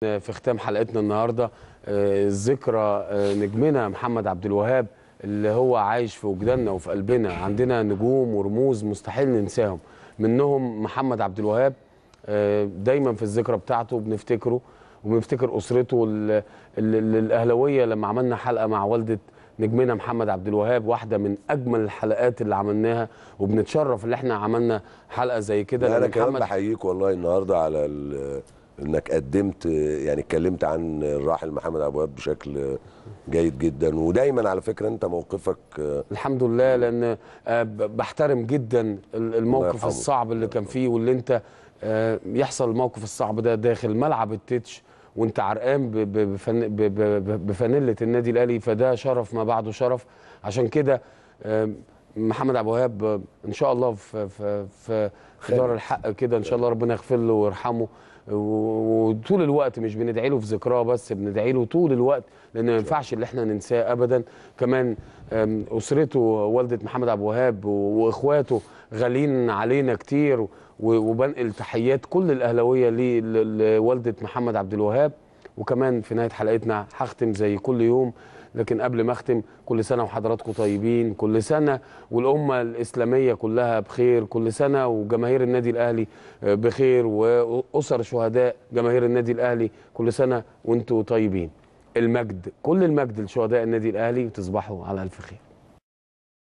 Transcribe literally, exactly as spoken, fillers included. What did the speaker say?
في ختام حلقتنا النهارده ذكرى نجمنا محمد عبد الوهاب اللي هو عايش في وجداننا وفي قلبنا. عندنا نجوم ورموز مستحيل ننساهم، منهم محمد عبد الوهاب. دايما في الذكرى بتاعته بنفتكره وبنفتكر اسرته الاهلاويه. لما عملنا حلقه مع والده نجمنا محمد عبد الوهاب واحده من اجمل الحلقات اللي عملناها، وبنتشرف ان احنا عملنا حلقه زي كده. انا كمان بحييك والله النهارده على انك قدمت، يعني اتكلمت عن الراحل محمد عبد الوهاب بشكل جيد جدا، ودايما على فكره انت موقفك الحمد لله، لان بحترم جدا الموقف الصعب اللي كان فيه، واللي انت يحصل الموقف الصعب ده داخل ملعب التتش وانت عرقان بفانيله النادي الاهلي، فده شرف ما بعده شرف. عشان كده محمد عبد الوهاب ان شاء الله في في في دار الحق كده، ان شاء الله ربنا يغفر له ويرحمه، وطول الوقت مش بندعي له في ذكراه بس، بندعي له طول الوقت، لان ما ينفعش ان احنا ننساه ابدا. كمان اسرته والده محمد عبد الوهاب واخواته غاليين علينا كتير، وبنقل تحيات كل الاهلاويه لوالده محمد عبد الوهاب. وكمان في نهايه حلقتنا هختم زي كل يوم، لكن قبل ما اختم، كل سنه وحضراتكم طيبين، كل سنه والامه الاسلاميه كلها بخير، كل سنه وجماهير النادي الاهلي بخير، واسر شهداء جماهير النادي الاهلي كل سنه وانتم طيبين. المجد، كل المجد لشهداء النادي الاهلي، وتصبحوا على الف خير.